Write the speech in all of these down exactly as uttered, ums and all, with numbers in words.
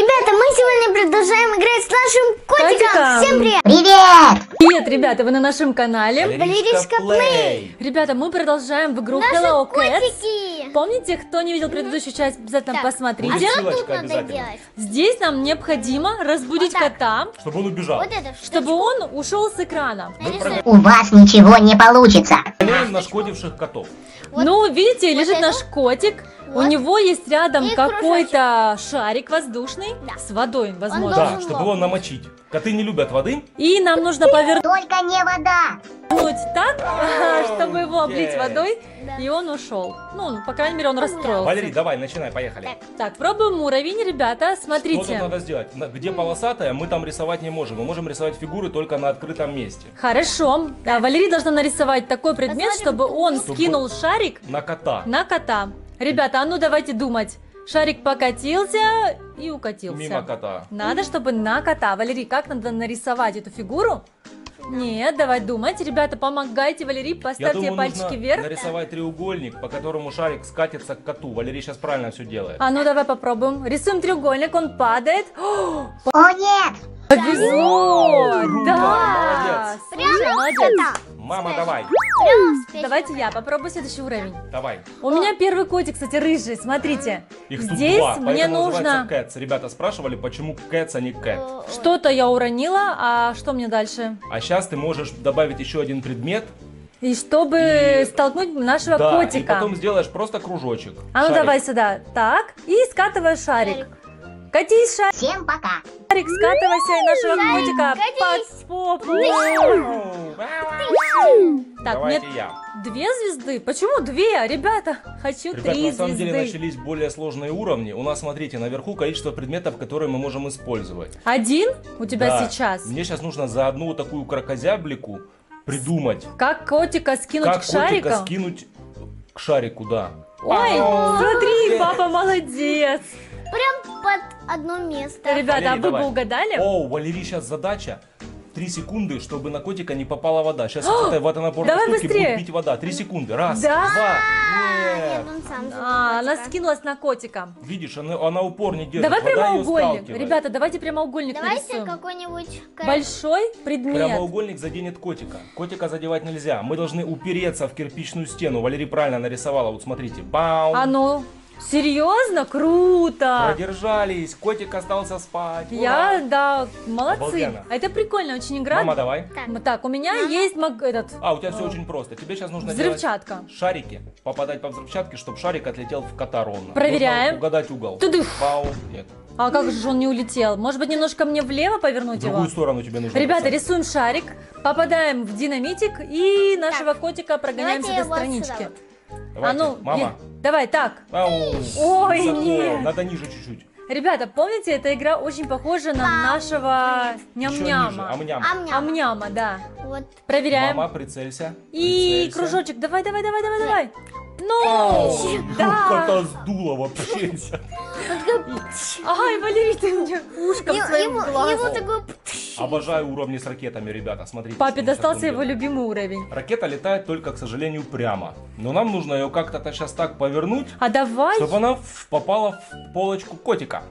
Ребята, мы сегодня продолжаем играть с нашим котиком. котиком. Всем привет! Привет! Привет, ребята, вы на нашем канале Валеришка Плей. Ребята, мы продолжаем в игру Hello Cats. Помните, кто не видел предыдущую часть, обязательно так. посмотрите. А что тут надо делать? Здесь нам необходимо разбудить вот кота, чтобы он убежал, вот чтобы он ушел с экрана. У вас ничего не получится. Нашкодивших котов. Вот. Ну, видите, вот лежит это? наш котик. Вот. У него есть рядом какой-то шарик воздушный, да, с водой, возможно. Да, чтобы его намочить. Коты не любят воды. И нам нужно повернуть. Только не вода. Так, oh, чтобы его облить yeah. водой, да. и он ушел. Ну, по крайней мере, он расстроился. Валерий, давай, начинай, поехали. Так, так пробуем уровень, ребята, смотрите. Что надо сделать? Где полосатая, мы там рисовать не можем. Мы можем рисовать фигуры только на открытом месте. Хорошо. Да, Валерий должна нарисовать такой предмет, Посмотрим, чтобы он чтобы скинул шарик на кота. На кота. Ребята, а ну давайте думать. Шарик покатился и укатился. Мимо кота. Надо, чтобы на кота. Валерий, как надо нарисовать эту фигуру? Нет, давай думать. Ребята, помогайте Валерий, поставьте Я думаю, пальчики нужно вверх. нарисовать треугольник, по которому шарик скатится к коту. Валерий сейчас правильно все делает. А ну давай попробуем. Рисуем треугольник, он падает. О, О нет! Повезло! Круто! Да! Молодец! Слушай, молодец! Мама, давай! Давайте я попробую следующий уровень. Давай. У меня первый котик, кстати, рыжий. Смотрите. Их тут Здесь два, мне нужно... Cats. Ребята спрашивали, почему Cats, а не Cat. Что-то я уронила, а что мне дальше? А сейчас ты можешь добавить еще один предмет. И чтобы и... столкнуть нашего да, котика. И потом сделаешь просто кружочек. А ну шарик. давай сюда. Так. И скатывай шарик. шарик. Катись, шарик. Всем пока. Шарик, скатывайся, и нашего шарик, котика катись. под попу. Так, Давайте нет, я. две звезды? Почему две? Ребята, хочу Ребят, три звезды. на самом звезды. деле начались более сложные уровни. У нас, смотрите, наверху количество предметов, которые мы можем использовать. Один у тебя да. сейчас? Мне сейчас нужно за одну такую крокозяблику придумать. Как котика скинуть как к шарику? Как котика скинуть к шарику, да. Ой, смотри, папа молодец. Прям под одно место. Ребята, а вы бы угадали? О, Валерий, сейчас задача. Три секунды, чтобы на котика не попала вода. Сейчас в этой водонапорной штуке будет пить вода. Три секунды. Раз, да? два. Нет. Нет, сам а, она скинулась на котика. Видишь, она, она упор не держит. Давай вода прямоугольник. Ребята, давайте прямоугольник Давайте какой-нибудь... Большой предмет. Прямоугольник заденет котика. Котика задевать нельзя. Мы должны упереться в кирпичную стену. Валерий правильно нарисовала. Вот смотрите. Бау. А ну... Серьезно? Круто! Продержались, котик остался спать. Ура! Я, да, молодцы. Обалденно. Это прикольно, очень игра. Мама, давай. Так, так у меня Мама. есть маг... этот... А, у тебя все О. очень просто. Тебе сейчас нужно Взрывчатка. делать шарики, попадать по взрывчатке, чтобы шарик отлетел в кота ровно. Проверяем. Нужно угадать угол. Туды. Пау, нет. А как же он не улетел? Может быть, немножко мне влево повернуть его? В другую сторону тебе нужно. Ребята, писать. рисуем шарик, попадаем в динамитик и нашего так. котика прогоняемся Давайте до странички. Вот Давайте, а ну, мама. Е... Давай, так. Ау, Ой, нет. Надо ниже чуть-чуть. Ребята, помните, эта игра очень похожа на Мам. нашего ням-няма. Ам-няма. Ам-няма, да. Вот. Проверяем. Мама, прицелься. И прицелься. кружочек. Давай, давай, давай, давай, давай. Ну, да. Кота сдуло вообще. Ай, Валерий, ты мне ушко в своем глазу. Обожаю уровни с ракетами, ребята, смотрите. Папе достался его любимый уровень. Ракета летает только, к сожалению, прямо. Но нам нужно ее как-то сейчас так повернуть, а давай... чтобы она попала в полочку котика.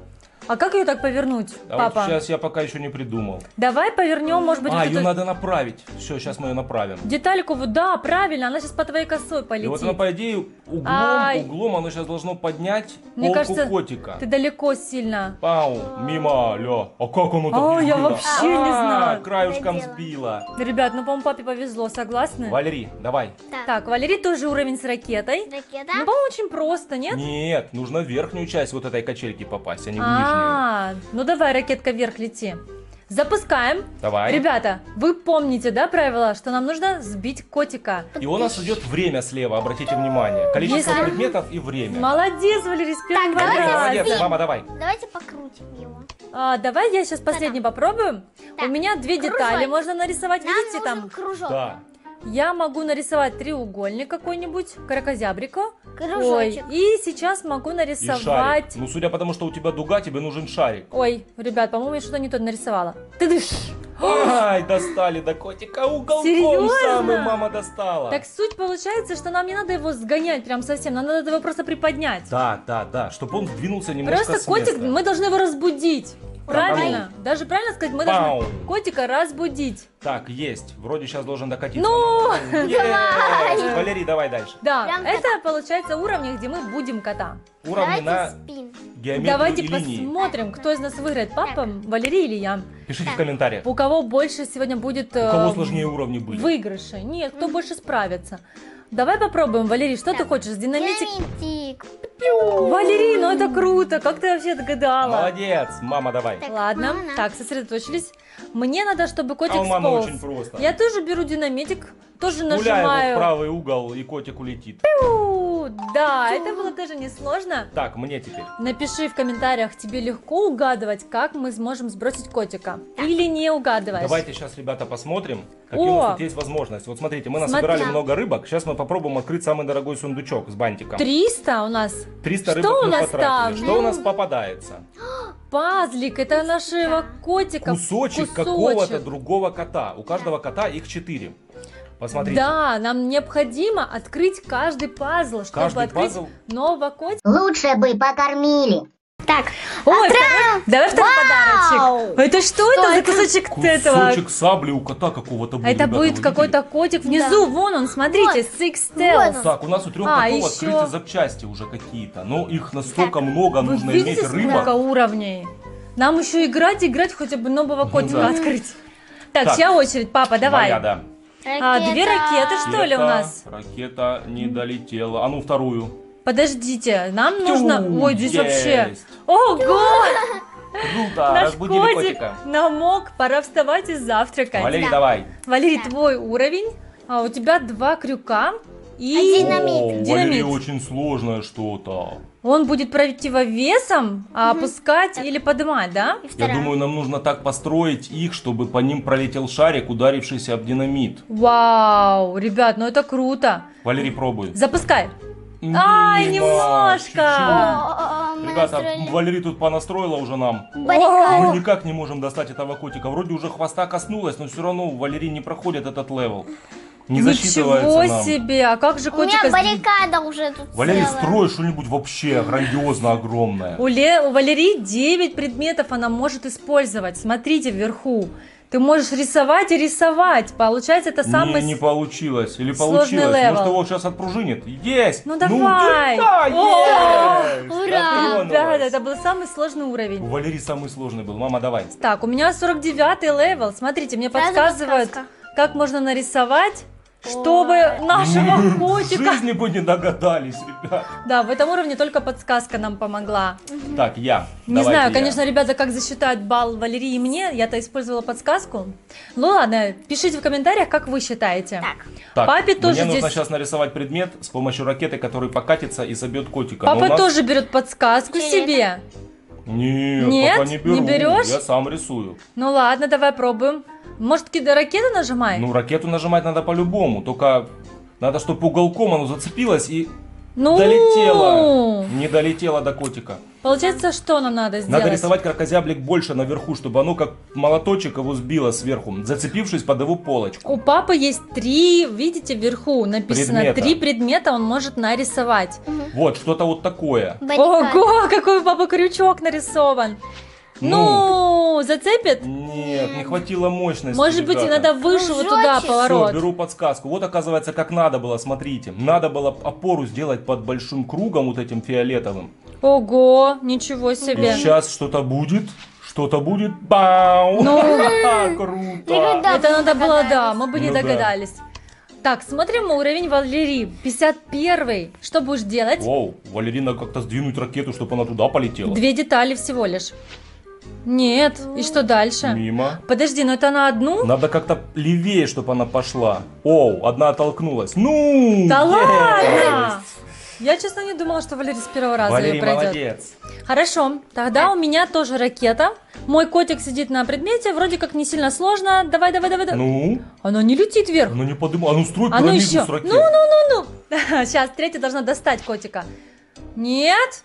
А как ее так повернуть, а папа? Вот сейчас я пока еще не придумал. Давай повернем, может быть... А, ее надо направить. Все, сейчас мы ее направим. Детальку, да, правильно, она сейчас по твоей косой полетит. И вот она, по идее, углом, Ай. углом она сейчас должна поднять Мне полку кажется, котика. ты далеко сильно. Пау, мимо, ля. А как он это? Ой, я вообще не знаю. Краюшком сбила. Ребят, ну, по-моему, папе повезло, согласны? Валерий, давай. Так, Валерий тоже уровень с ракетой. Ракета? Ну, по-моему, очень просто, нет? Нет, нужно в верхнюю часть вот этой качельки попасть, а не в нижнюю. А, ну давай, ракетка вверх лети. Запускаем. Давай. Ребята, вы помните, да, правило, что нам нужно сбить котика. И у нас идет время слева, обратите внимание. Количество Если... предметов и время. Молодец, Валерий, с первым так, давайте Молодец, мама, давай. Давайте покрутим его. А, давай я сейчас последний да. попробую. Да. У меня две кружок. детали можно нарисовать. Нам Видите там? Кружок. Да. Я могу нарисовать треугольник какой-нибудь, крокозябрику. Ой, и сейчас могу нарисовать... Ну, судя по тому, что у тебя дуга, тебе нужен шарик. Ой, ребят, по-моему, я что-то не то нарисовала. Ты дышишь. Ай, достали до котика уголком самым, мама достала. Так суть получается, что нам не надо его сгонять прям совсем, нам надо его просто приподнять. Да, да, да, чтобы он двинулся немножко просто с места. Котик, мы должны его разбудить. Правильно, Ау. даже правильно сказать, мы Ау. должны котика разбудить. Так, есть, вроде сейчас должен докатиться. Ну, давай. Валерий, давай дальше. Да, прям это кота. получается уровни, где мы будем кота. Уровни Давайте на спин. геометрию Давайте и посмотрим, линии. кто из нас выиграет, папа, так. Валерий или я. Пишите так. в комментариях. У кого больше сегодня будет У кого сложнее уровни были. выигрыши. Нет, кто mm-hmm. больше справится. Давай попробуем, Валерий, что так. ты хочешь? С динамитик? Динамитик. Валерий, ну это круто, как ты вообще догадала? Молодец, мама, давай. Так, Ладно, мама. так, сосредоточились. Мне надо, чтобы котик а у мамы сполз. Очень просто. Я тоже беру динамитик, тоже Пуляю нажимаю. в правый угол, и котик улетит. Пью! Да, Пью! это было даже несложно. Так, мне теперь. Напиши в комментариях, тебе легко угадывать, как мы сможем сбросить котика. Так. Или не угадываешь. Давайте сейчас, ребята, посмотрим, какие О! у нас тут есть возможности. Вот смотрите, мы насобирали Смотря. много рыбок. Сейчас мы попробуем открыть самый дорогой сундучок с бантиком. триста у нас. триста рыбок Что у нас там? Что у нас попадается? Пазлик, это нашего котика. Кусочек, Кусочек. какого-то другого кота. У каждого кота их четыре. Посмотрите. Да, нам необходимо открыть каждый пазл, чтобы каждый открыть пазл... нового котика. Лучше бы покормили. Так, Ой, второй... давай второй Вау! подарочек. Это что, что это за кусочек кусочек этого? Кусочек сабли у кота какого-то будет. Это ребята, будет какой-то котик внизу, да. вон он, смотрите, вот. Six Tails. Так, у нас у трех а, котов еще... открыты запчасти уже какие-то, но их настолько так. много, Вы нужно иметь рыбок. Много уровней. Нам еще играть, играть, хотя бы нового котика ну, да. открыть. Так, так, чья очередь, папа, давай. Моя, да. ракета. А, две ракеты, что ракета, ли, у нас? Ракета не долетела. А ну, вторую. Подождите, нам нужно... Тю, Ой, здесь есть. вообще... Ого! Круто, Наш разбудили котик котика. намок, пора вставать и завтракать. Валерий, да. давай. Валерий, да. твой уровень. А у тебя два крюка и... А динамит. О, динамит. Валерий, очень сложное что-то. Он будет противовесом а угу. опускать так. или поднимать, да? Я думаю, нам нужно так построить их, чтобы по ним пролетел шарик, ударившийся об динамит. Вау, ребят, ну это круто. Валерий, пробуй. Запускай. Ай, немножко! Ребята, Валерий тут понастроила уже нам. Мы никак не можем достать этого котика. Вроде уже хвоста коснулась, но все равно Валерий не проходит этот левел. Не засчитывается. Ничего себе! А как же котика... У меня баррикада уже тут. Валерий, строй что-нибудь вообще грандиозно огромное. У, Ле... У Валерии девять предметов она может использовать. Смотрите вверху. Ты можешь рисовать и рисовать. Получается, это самый... Не, не получилось. Или получилось. Левел. Может, его сейчас отпружинит. Есть! Ну, давай! Ну, да, есть! Ура! Да, да, это был самый сложный уровень. У Валерии самый сложный был. Мама, давай. Так, у меня сорок девятый левел. Смотрите, мне Сразу подсказывают, подсказка. как можно нарисовать, чтобы Ой. нашего Мы котика... в жизни бы не догадались, ребят. Да, в этом уровне только подсказка нам помогла. Угу. Так, я. Не Давайте знаю, я. конечно, ребята, как засчитают балл Валерии и мне. Я-то использовала подсказку. Ну ладно, пишите в комментариях, как вы считаете. Так. так Папе мне тоже нужно здесь... сейчас нарисовать предмет с помощью ракеты, который покатится и собьет котика. Папа нас... тоже берет подсказку Нет. себе. Нет, Нет, пока не беру. Не берешь? Я сам рисую. Ну ладно, давай пробуем. Может, какие-то ракеты нажимаем? Ну, ракету нажимать надо по-любому. Только надо, чтобы уголком оно зацепилось и ну... долетело. Не долетело до котика. Получается, что нам надо сделать? Надо рисовать кракозяблик больше наверху, чтобы оно как молоточек его сбило сверху, зацепившись под его полочку. У папы есть три, видите, вверху написано предмета. Три предмета он может нарисовать. Угу. Вот, что-то вот такое. Баррикад. Ого, какой у папы крючок нарисован. Ну, ну, зацепит? Нет, не хватило мощности. Может быть, и надо выше вот туда поворот. Все, беру подсказку. Вот, оказывается, как надо было, смотрите. Надо было опору сделать под большим кругом, вот этим фиолетовым. Ого, ничего себе. И сейчас что-то будет, что-то будет. Бау! Ну, круто. Это надо было, да, мы бы не догадались. Так, смотрим уровень Валерии, пятьдесят первый. Что будешь делать? Вау, Валерии надо как-то сдвинуть ракету, чтобы она туда полетела. Две детали всего лишь. Нет, и что дальше? Мимо. Подожди, но это на одну? Надо как-то левее, чтобы она пошла. Оу, одна оттолкнулась. Ну! Да ладно! Я, честно, не думала, что Валерий с первого раза Валерий ее пройдет. Молодец. Хорошо, тогда у меня тоже ракета. Мой котик сидит на предмете, вроде как не сильно сложно. Давай, давай, давай. Ну? Она не летит вверх. Она не поднимает. Она строит пирамиду с ракетой. Ну, ну, ну, ну. Сейчас, третья должна достать котика. Нет?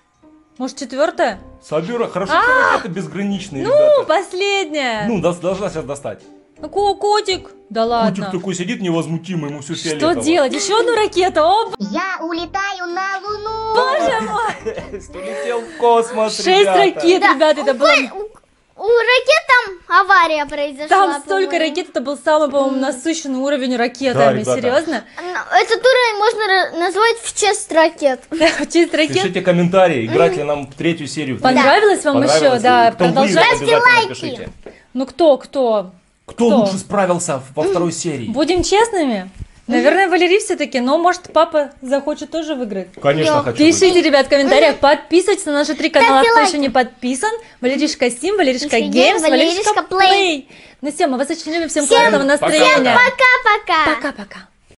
Может, четвертая? Собира, хорошо, что ракеты безграничные. Ну, последняя. Ну, должна сейчас достать. Ну, котик! Да ладно. Котик такой сидит невозмутимый, ему все фиолетово. Что делать? Еще одну ракету. Оп. Я улетаю на Луну. Боже мой. Улетел в космос, Шесть ребята. ракет, ребята, это было... У ракет там авария произошла. Там столько ракет, это был самый, по-моему, насыщенный уровень ракетами, да, серьезно? Этот уровень можно назвать в честь ракет. В честь ракет? Пишите комментарии, играть ли нам третью серию. Понравилось вам еще? Да, продолжайте. Лайки. Ну кто, кто? Кто лучше справился во второй серии? Будем честными. Наверное, Валерий все-таки, но может папа захочет тоже выиграть. Конечно, Йо. хочу. Пишите, выиграть. ребят, в комментариях, подписывайтесь на наши три канала, кто еще не подписан. Валеришка Сим, Валеришка Геймс, Валеришка Плей. Ну все, мы вас очень любим, всем, всем классного настроения. Всем пока-пока. Пока-пока.